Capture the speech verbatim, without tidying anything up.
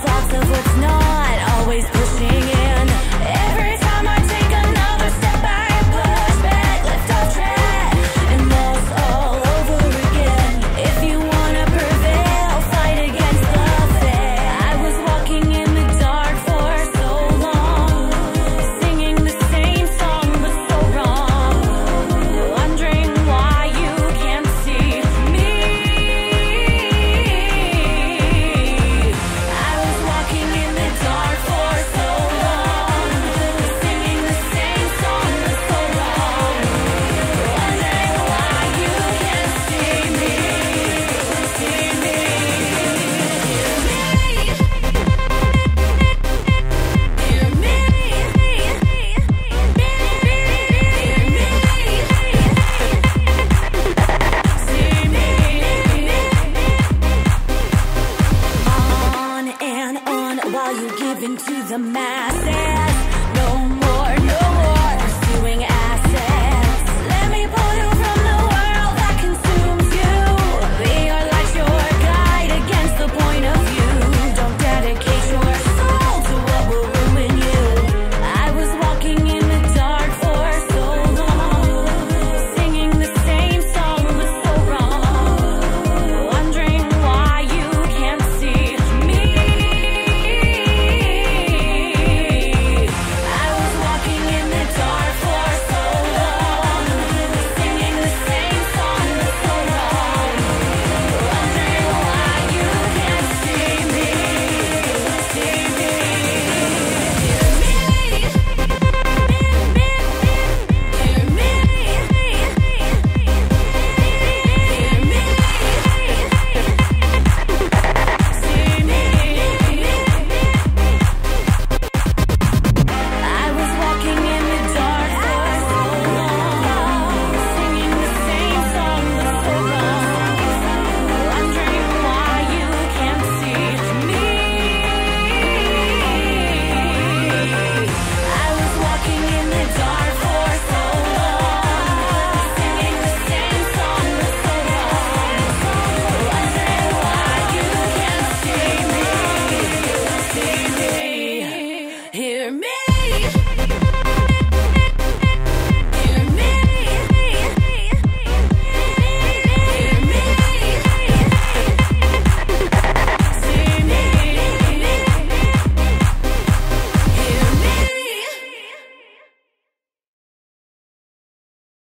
sounds of